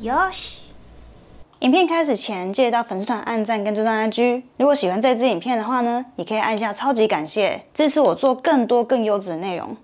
よし。影片开始前，记得到粉丝团按赞跟追踪 IG。如果喜欢这支影片的话呢，也可以按下超级感谢，支持我做更多更优质的内容。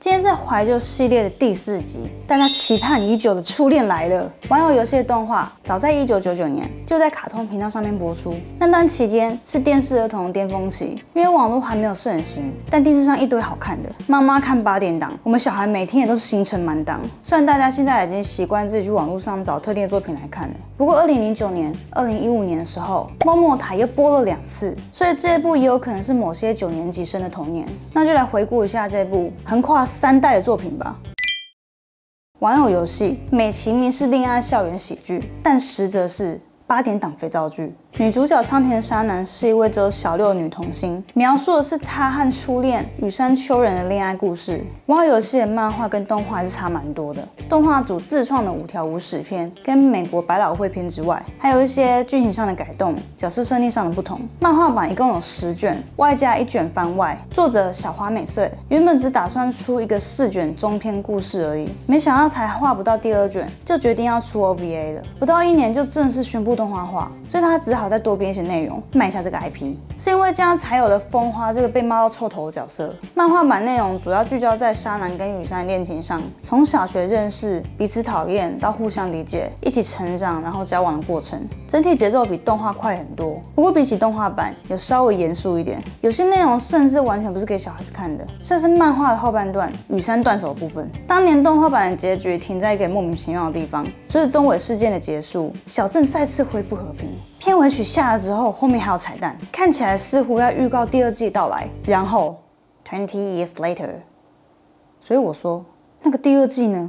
今天是怀旧系列的第4集，大家期盼已久的初恋来了。玩偶游戏的动画早在1999年就在卡通频道上面播出，那段期间是电视儿童巅峰期，因为网络还没有盛行，但电视上一堆好看的。妈妈看8点档，我们小孩每天也都是行程满档。虽然大家现在已经习惯自己去网络上找特定的作品来看了，不过2009年、2015年的时候，某某台又播了2次，所以这部也有可能是某些9年级生的童年。那就来回顾一下这部横跨3代的作品吧。玩偶游戏美其名是恋爱校园喜剧，但实则是8点档肥皂剧。女主角仓田沙南是一位只有小6的女童星，描述的是她和初恋羽山秋人的恋爱故事。玩偶游戏的漫画跟动画还是差蛮多的，动画组自创的5条无始篇跟美国百老汇篇之外，还有一些剧情上的改动、角色设定上的不同。漫画版一共有10卷，外加1卷番外。作者小花美穗原本只打算出一个4卷中篇故事而已，没想到才画不到第2卷，就决定要出 OVA 了。不到1年就正式宣布动画化，所以她只好再多编一些内容卖一下这个 IP， 是因为这样才有了风花这个被骂到臭头的角色。漫画版内容主要聚焦在沙男跟羽山恋情上，从小学认识、彼此讨厌到互相理解、一起成长，然后交往的过程。整体节奏比动画快很多，不过比起动画版有稍微严肃一点，有些内容甚至完全不是给小孩子看的，像是漫画的后半段羽山断手的部分。当年动画版的结局停在一个莫名其妙的地方，随着中尾事件的结束，小镇再次恢复和平。片尾曲下了之后，后面还有彩蛋，看起来似乎要预告第2季到来。然后20 years later， 所以我说那个第2季呢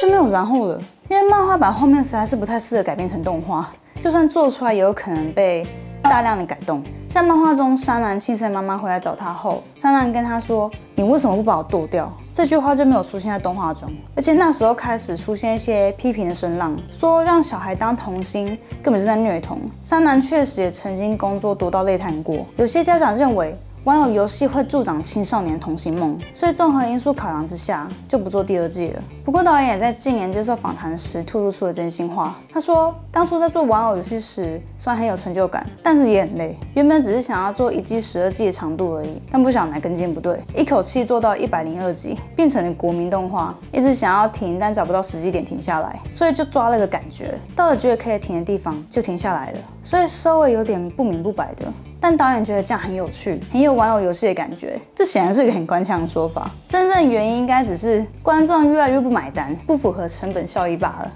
就没有然后了，因为漫画版后面实在是不太适合改编成动画，就算做出来也有可能被大量的改动。像漫画中沙男庆生妈妈回来找他后，沙男跟他说你为什么不把我剁掉，这句话就没有出现在动画中。而且那时候开始出现一些批评的声浪，说让小孩当童星根本是在虐童。沙男确实也曾经工作多到累瘫过，有些家长认为玩偶游戏会助长青少年童星梦，所以综合因素考量之下就不做第2季了。不过导演也在近年接受访谈时吐露出了真心话，他说当初在做玩偶游戏时虽然很有成就感，但是也很累，原本只是想要做1季12季的长度而已，但不想来跟进不对，一口气做到102集，变成了国民动画。一直想要停但找不到时机点停下来，所以就抓了个感觉，到了觉得可以停的地方就停下来了，所以收尾有点不明不白的。但导演觉得这样很有趣，很有玩偶游戏的感觉，这显然是个很官腔的说法。真正原因应该只是观众越来越不买单，不符合成本效益罢了。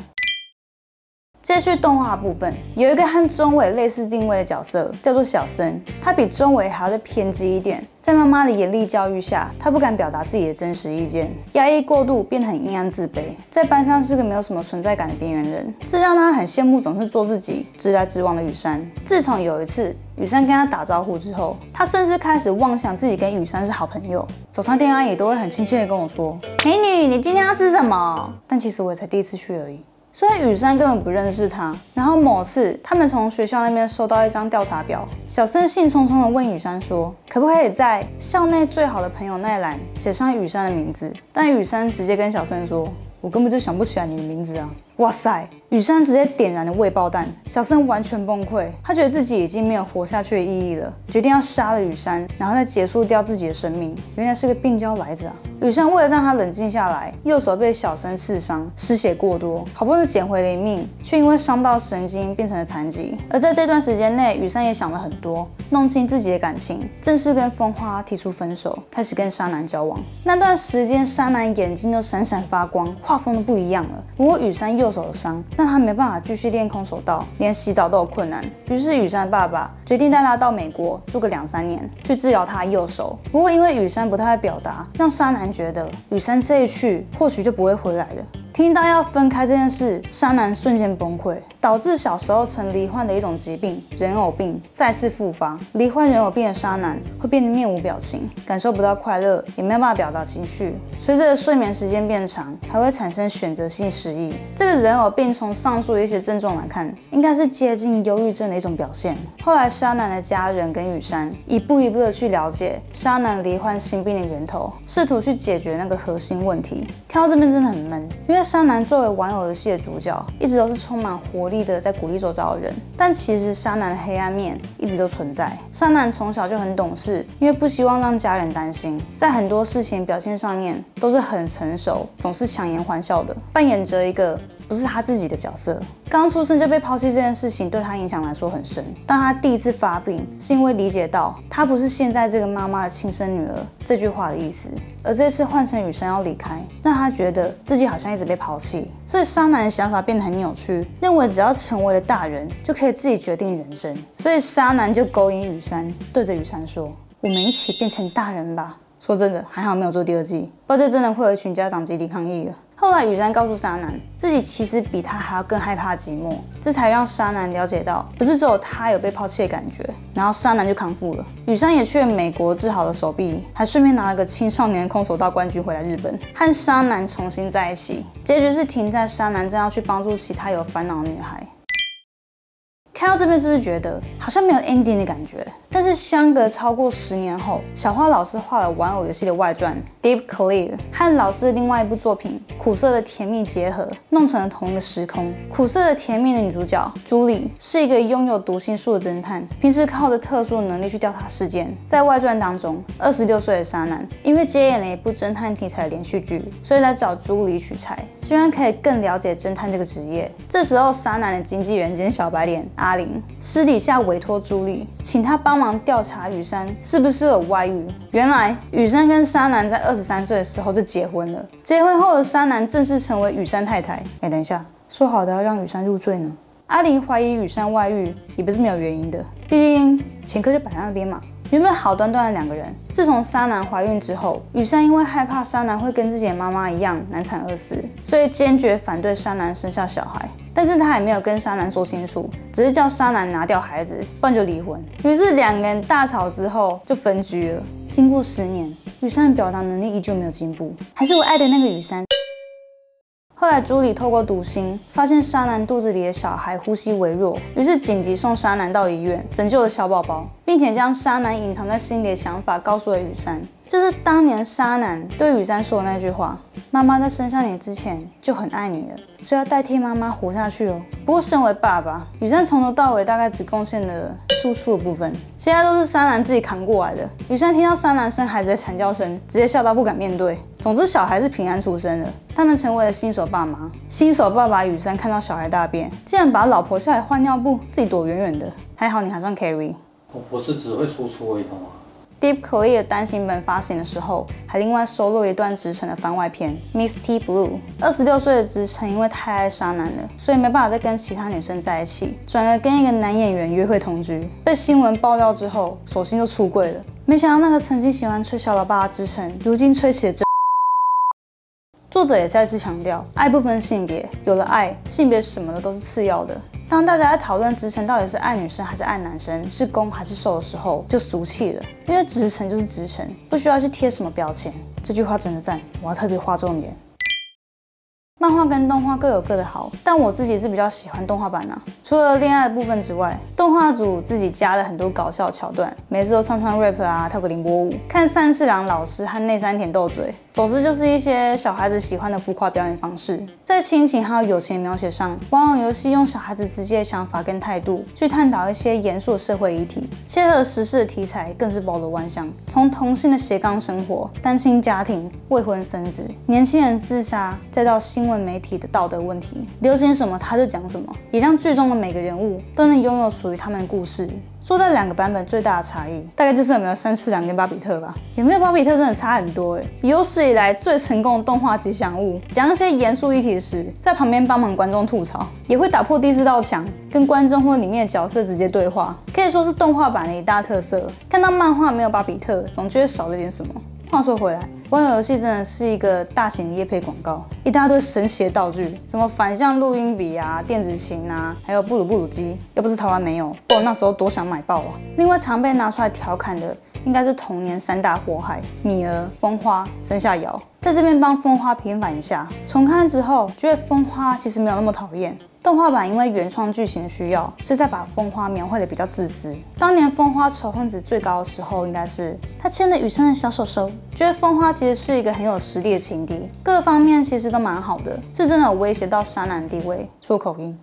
接续动画部分，有一个和中尾类似定位的角色叫做小森，他比中尾还要再偏激一点。在妈妈的严厉教育下，他不敢表达自己的真实意见，压抑过度变得很阴暗自卑，在班上是个没有什么存在感的边缘人，这让他很羡慕总是做自己、直来直往的羽山。自从有一次羽山跟他打招呼之后，他甚至开始妄想自己跟羽山是好朋友。早餐店阿姨都会很亲切的跟我说：“美女，你今天要吃什么？”但其实我也才第1次去而已。所以羽山根本不认识他。然后某次他们从学校那边收到一张调查表，小森兴冲冲地问羽山说可不可以在校内最好的朋友那一栏写上羽山的名字，但羽山直接跟小森说我根本就想不起来你的名字啊。哇塞，羽山直接点燃了未爆弹，小森完全崩溃，他觉得自己已经没有活下去的意义了，决定要杀了羽山，然后再结束掉自己的生命。原来是个病娇来着啊。羽山为了让他冷静下来，右手被小森刺伤，失血过多，好不容易捡回了一命，却因为伤到神经变成了残疾。而在这段时间内，羽山也想了很多，弄清自己的感情，正式跟风花提出分手，开始跟沙男交往。那段时间，沙男眼睛都闪闪发光，画风都不一样了。不过羽山右手的伤让他没办法继续练空手道，连洗澡都有困难。于是羽山爸爸决定带他到美国住个2-3年，去治疗他的右手。不过因为羽山不太会表达，让沙男觉得羽山这一去或许就不会回来了。听到要分开这件事，沙男瞬间崩溃，导致小时候曾罹患的一种疾病人偶病再次复发。罹患人偶病的沙男会变得面无表情，感受不到快乐，也没有办法表达情绪。随着睡眠时间变长，还会产生选择性失忆。这个人偶病从上述的一些症状来看，应该是接近忧郁症的一种表现。后来沙男的家人跟羽山一步一步的去了解沙男罹患心病的源头，试图去解决那个核心问题。看到这边真的很闷，因为山南作为玩偶游戏的主角，一直都是充满活力的，在鼓励周遭的人。但其实山南的黑暗面一直都存在。山南从小就很懂事，因为不希望让家人担心，在很多事情表现上面都是很成熟，总是强颜欢笑的，扮演着一个不是他自己的角色。刚出生就被抛弃这件事情对他影响来说很深。当他第一次发病，是因为理解到他不是现在这个妈妈的亲生女儿这句话的意思。而这次换成羽生要离开，让他觉得自己好像一直被抛弃。所以山南的想法变得很扭曲，认为只要成为了大人，就可以自己决定人生。所以山南就勾引羽生，对着羽生说：“我们一起变成大人吧。”说真的，还好没有做第二季，不然这真的会有一群家长集体抗议了。 后来，羽生告诉沙男，自己其实比他还要更害怕寂寞，这才让沙男了解到，不是只有他有被抛弃的感觉。然后沙男就康复了，羽生也去了美国治好了手臂，还顺便拿了个青少年空手道冠军回来日本，和沙男重新在一起。结局是停在沙男正要去帮助其他有烦恼的女孩。 看到这边是不是觉得好像没有 ending 的感觉？但是相隔超过10年后，小花老师画了玩偶游戏的外传《Deep Clear》，和老师的另外一部作品《苦涩的甜蜜》结合，弄成了同一个时空。《苦涩的甜蜜》的女主角朱莉是一个拥有读心术的侦探，平时靠着特殊能力去调查事件。在外传当中，26岁的沙男因为接演了一部侦探题材的连续剧，所以来找朱莉取材，希望可以更了解侦探这个职业。这时候，沙男的经纪人兼小白脸 阿玲私底下委托朱莉，请她帮忙调查羽生是不是有外遇。原来羽生跟沙男在23岁的时候就结婚了。结婚后的沙男正式成为羽生太太。哎，等一下，说好的要让羽生入赘呢？阿玲怀疑羽生外遇也不是没有原因的，毕竟前科就摆在那边嘛。 原本好端端的两个人，自从沙男怀孕之后，羽生因为害怕沙男会跟自己的妈妈一样难产而死，所以坚决反对沙男生下小孩。但是他也没有跟沙男说清楚，只是叫沙男拿掉孩子，不然就离婚。于是两个人大吵之后就分居了。经过10年，羽生的表达能力依旧没有进步，还是我爱的那个羽生。 后来，朱莉透过读心发现沙男肚子里的小孩呼吸微弱，于是紧急送沙男到医院，拯救了小宝宝，并且将沙男隐藏在心里的想法告诉了羽生。这是当年沙男对羽生说的那句话：“妈妈在生下你之前就很爱你了，所以要代替妈妈活下去哦。”不过，身为爸爸，羽生从头到尾大概只贡献了 输出的部分，其他都是沙男自己扛过来的。羽生听到沙男生孩子的惨叫声，直接笑到不敢面对。总之，小孩是平安出生的，他们成为了新手爸妈。新手爸爸羽生看到小孩大便，竟然把老婆叫来换尿布，自己躲远远的。还好你还算 carry。我不是只会输出而已吗？ Deep Clear 单行本发行的时候，还另外收录一段直城的番外篇《Misty Blue》。26岁的直城因为太爱沙男了，所以没办法再跟其他女生在一起，转而跟一个男演员约会同居。被新闻爆料之后，索性就出柜了。没想到那个曾经喜欢吹小喇叭的直城，如今吹起了真。 作者也再次强调，爱不分性别，有了爱，性别什么的都是次要的。当大家在讨论直城到底是爱女生还是爱男生，是攻还是受的时候，就俗气了，因为直城就是直城，不需要去贴什么标签。这句话真的赞，我要特别划重点。 漫画跟动画各有各的好，但我自己是比较喜欢动画版啊。除了恋爱的部分之外，动画组自己加了很多搞笑桥段，每次都唱唱 rap 啊，跳个凌波舞，看三次郎老师和内山田斗嘴，总之就是一些小孩子喜欢的浮夸表演方式。在亲情还有友情的描写上，玩偶游戏用小孩子直接的想法跟态度去探讨一些严肃的社会议题，切合时事的题材更是包罗万象，从同性的斜杠生活、单亲家庭、未婚生子、年轻人自杀，再到新 新闻媒体的道德问题，流行什么他就讲什么，也让剧中的每个人物都能拥有属于他们的故事。说到两个版本最大的差异，大概就是有没有三次郎跟巴比特吧，有没有巴比特真的差很多欸。有史以来最成功的动画吉祥物，讲一些严肃议题时，在旁边帮忙观众吐槽，也会打破第四道墙，跟观众或里面的角色直接对话，可以说是动画版的一大特色。看到漫画没有巴比特，总觉得少了点什么。 话说回来，玩偶游戏真的是一个大型的业配广告，一大堆神奇的道具，什么反向录音笔啊、电子琴啊，还有布鲁机，要不是台湾没有，我那时候多想买爆啊！另外常被拿出来调侃的，应该是童年3大祸害：米儿、风花、生下遥。在这边帮风花平反一下，重看之后觉得风花其实没有那么讨厌。动画版因为原创剧情的需要，所以再把风花描绘的比较自私。当年风花仇恨值最高的时候，应该是他牵着雨生的小手手，觉得风花其实是一个很有实力的情敌，各方面其实都蛮好的，是真的有威胁到山南的地位。出口音。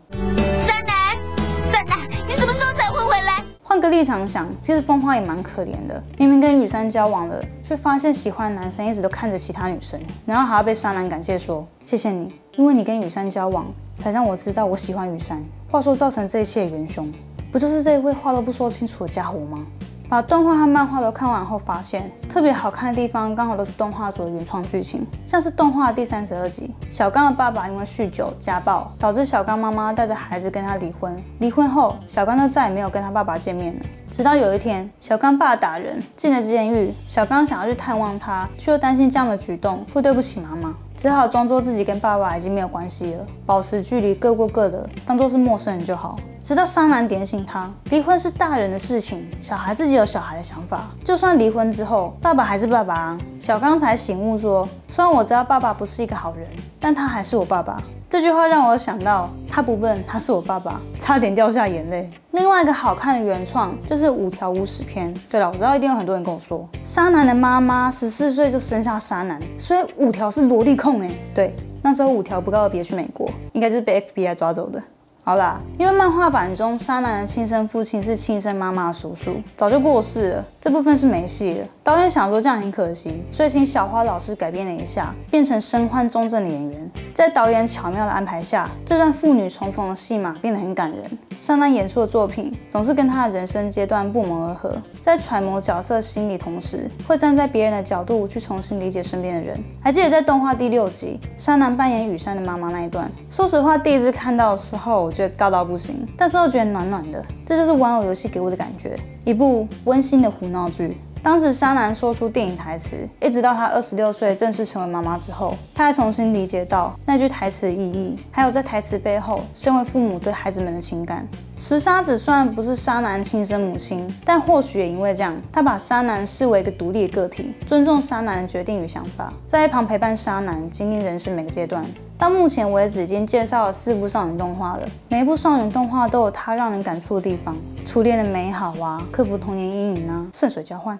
换个立场想，其实风花也蛮可怜的。明明跟雨山交往了，却发现喜欢的男生一直都看着其他女生，然后还要被山南感谢说：“谢谢你，因为你跟雨山交往，才让我知道我喜欢雨山。”话说造成这一切的元凶，不就是这一位话都不说清楚的家伙吗？把动画和漫画都看完后，发现特别好看的地方，刚好都是动画组的原创剧情，像是动画的第32集，小刚的爸爸因为酗酒家暴，导致小刚妈妈带着孩子跟他离婚。离婚后，小刚就再也没有跟他爸爸见面了。直到有一天，小刚爸打人进了监狱，小刚想要去探望他，却又担心这样的举动会对不起妈妈，只好装作自己跟爸爸已经没有关系了，保持距离，各过各的，当作是陌生人就好。 直到山南点醒他，离婚是大人的事情，小孩自己有小孩的想法。就算离婚之后，爸爸还是爸爸啊。小刚才醒悟说，虽然我知道爸爸不是一个好人，但他还是我爸爸。这句话让我想到，他不笨，他是我爸爸，差点掉下眼泪。另外一个好看的原创就是5条无始篇。对了，我知道一定有很多人跟我说，山南的妈妈14岁就生下山南，所以5条是萝莉控哎。对，那时候5条不告而别去美国，应该就是被 FBI 抓走的。 好啦，因为漫画版中山南的亲生父亲是亲生妈妈的叔叔，早就过世了，这部分是没戏了。导演想说这样很可惜，所以请小花老师改编了一下，变成身患重症的演员。在导演巧妙的安排下，这段父女重逢的戏码变得很感人。山南演出的作品总是跟他的人生阶段不谋而合，在揣摩角色心理同时，会站在别人的角度去重新理解身边的人。还记得在动画第6集，山南扮演雨山的妈妈那一段，说实话，第一次看到的时候。 觉得高到不行，但是又觉得暖暖的，这就是玩偶游戏给我的感觉，一部温馨的胡闹剧。当时山南说出电影台词，一直到她26岁正式成为妈妈之后，她才重新理解到那句台词的意义，还有在台词背后，身为父母对孩子们的情感。石沙子虽然不是山南亲生母亲，但或许也因为这样，她把山南视为一个独立的个体，尊重山南的决定与想法，在一旁陪伴山南经历人生每个阶段。 到目前为止，已经介绍了4部少女动画了。每一部少女动画都有它让人感触的地方，初恋的美好啊，克服童年阴影啊，圣水交换。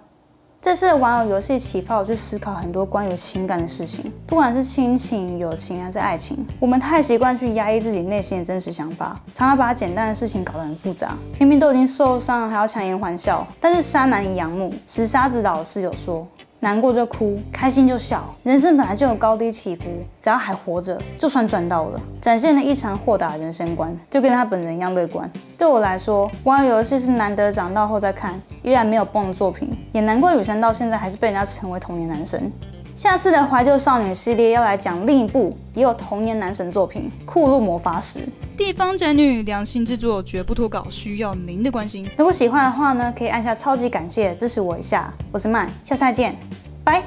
这次的玩偶游戏启发我去思考很多关于情感的事情，不管是亲情、友情还是爱情，我们太习惯去压抑自己内心的真实想法，常常把简单的事情搞得很复杂。明明都已经受伤，还要强颜欢笑。但是山南与杨木石沙子老师有说。 难过就哭，开心就笑。人生本来就有高低起伏，只要还活着，就算赚到了。展现了异常豁达的人生观，就跟他本人一样乐观。对我来说，玩游戏是难得长大后再看，依然没有崩的作品，也难怪雨山到现在还是被人家称为童年男神。下次的怀旧少女系列要来讲另一部也有童年男神作品《库洛魔法使》。 地方宅女良心制作，绝不脱稿，需要您的关心。如果喜欢的话呢，可以按下超级感谢支持我一下。我是麦，下次再见，拜。